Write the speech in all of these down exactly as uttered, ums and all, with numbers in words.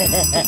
Hehehehe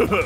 Oh.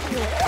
Huh?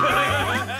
Ha ha ha!